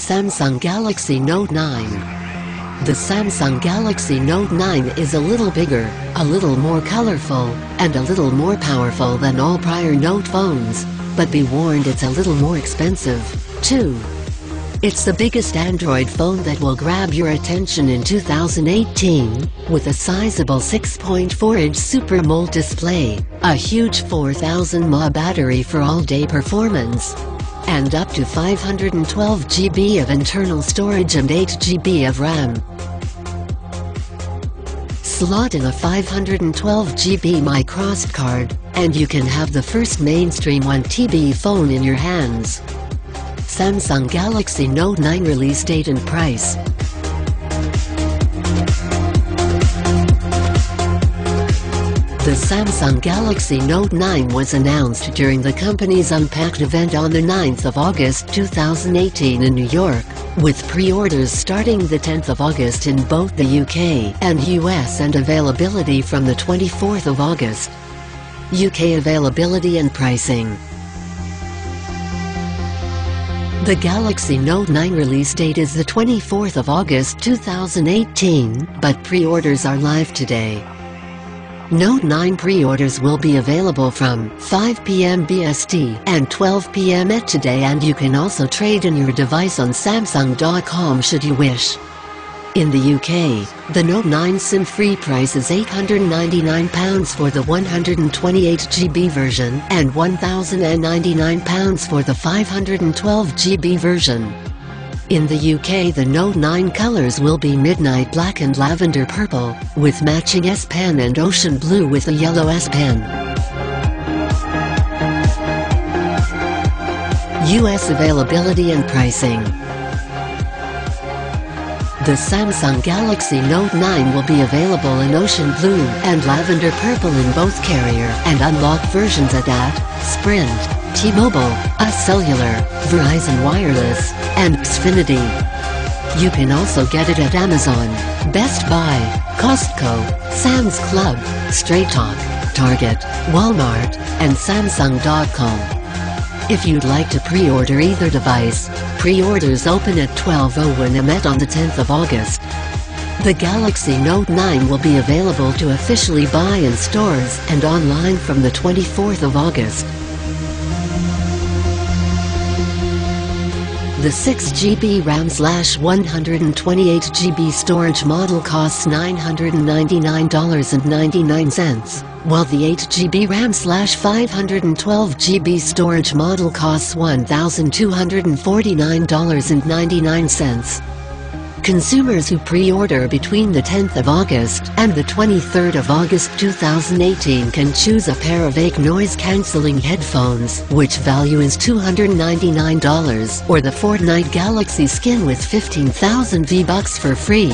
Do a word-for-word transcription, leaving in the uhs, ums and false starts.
Samsung Galaxy Note nine. The Samsung Galaxy Note nine is a little bigger, a little more colorful, and a little more powerful than all prior Note phones, but be warned, it's a little more expensive, too. It's the biggest Android phone that will grab your attention in two thousand eighteen, with a sizable six point four inch Super AMOLED display, a huge four thousand milliamp hour battery for all-day performance, and up to five hundred twelve gigabytes of internal storage and eight gigabytes of RAM. Slot in a five hundred twelve gigabyte microSD card, and you can have the first mainstream one terabyte phone in your hands. Samsung Galaxy Note nine release date and price. The Samsung Galaxy Note nine was announced during the company's Unpacked event on the ninth of August two thousand eighteen in New York, with pre-orders starting the tenth of August in both the U K and U S and availability from the twenty-fourth of August. U K availability and pricing. The Galaxy Note nine release date is the twenty-fourth of August two thousand eighteen, but pre-orders are live today. Note nine pre-orders will be available from five p m B S T and twelve p m E D T today, and you can also trade in your device on Samsung dot com should you wish. In the U K, the Note nine SIM-free price is eight hundred ninety-nine pounds for the one hundred twenty-eight gigabyte version and one thousand ninety-nine pounds for the five hundred twelve gigabyte version. In the U K, the Note nine colors will be midnight black and lavender purple, with matching S Pen and ocean blue with a yellow S Pen. U S availability and pricing. The Samsung Galaxy Note nine will be available in ocean blue and lavender purple in both carrier and unlocked versions at A T, Sprint, T-Mobile, U S Cellular, Verizon Wireless, and Xfinity. You can also get it at Amazon, Best Buy, Costco, Sam's Club, Straight Talk, Target, Walmart, and Samsung dot com. If you'd like to pre-order either device, pre-orders open at twelve oh one a m on the tenth of August. The Galaxy Note nine will be available to officially buy in stores and online from the twenty-fourth of August. The six gigabyte RAM slash one hundred twenty-eight gigabyte storage model costs nine hundred ninety-nine dollars and ninety-nine cents, while the eight gigabyte RAM slash five hundred twelve gigabyte storage model costs one thousand two hundred forty-nine dollars and ninety-nine cents. Consumers who pre-order between the tenth of August and the twenty-third of August two thousand eighteen can choose a pair of A K G noise-canceling headphones, which value is two hundred ninety-nine dollars, or the Fortnite Galaxy skin with fifteen thousand V-Bucks for free.